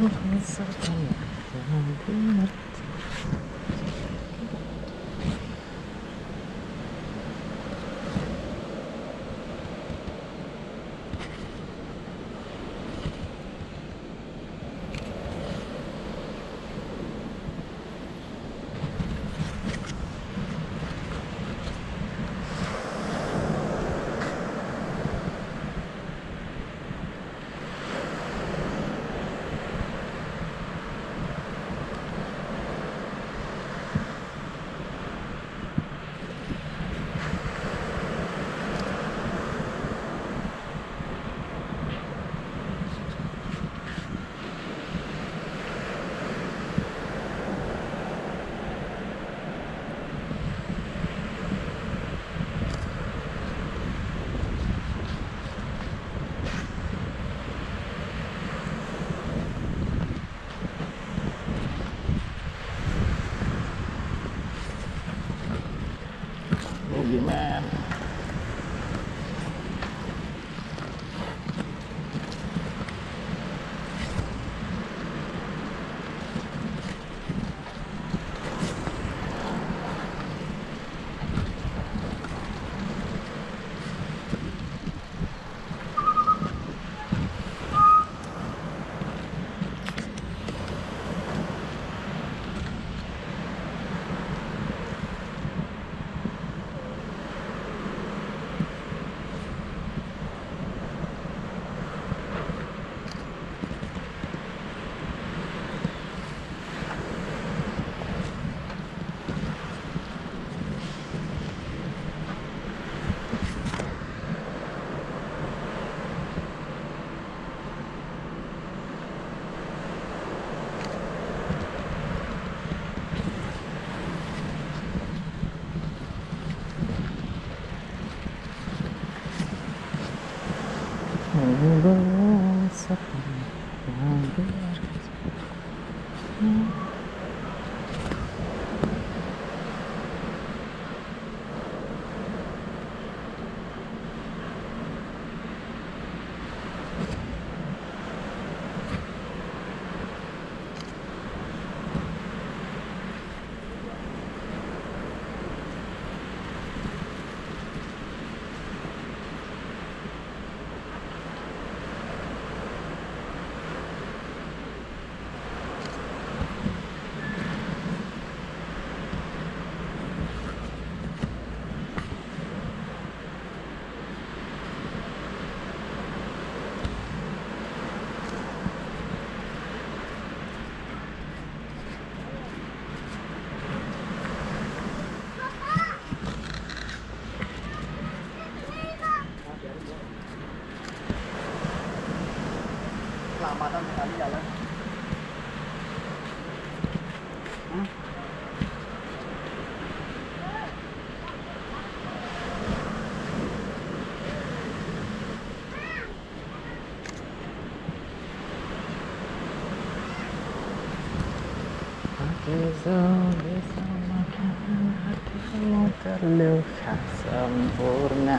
Man. Keselamatan sekali jalan. Bersama hatimu terluka sempurna.